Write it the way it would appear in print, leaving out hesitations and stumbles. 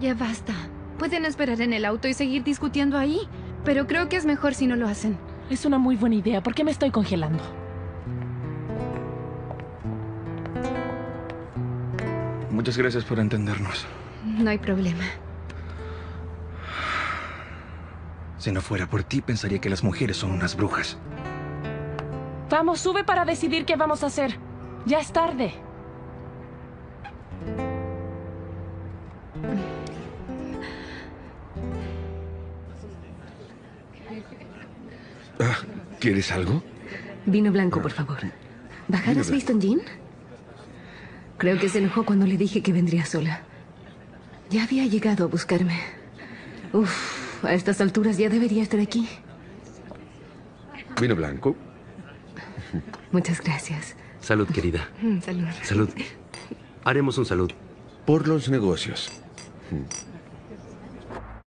Ya basta. Pueden esperar en el auto y seguir discutiendo ahí, pero creo que es mejor si no lo hacen. Es una muy buena idea. ¿Por qué me estoy congelando? Muchas gracias por entendernos. No hay problema. Si no fuera por ti, pensaría que las mujeres son unas brujas. Vamos, sube para decidir qué vamos a hacer. Ya es tarde. Ah, ¿quieres algo? Vino blanco, por favor. ¿Bajarás Biston Jean? Creo que se enojó cuando le dije que vendría sola. Ya había llegado a buscarme. Uf, a estas alturas ya debería estar aquí. ¿Vino blanco? Muchas gracias. Salud, querida. Salud. Salud. Haremos un salud. Por los negocios.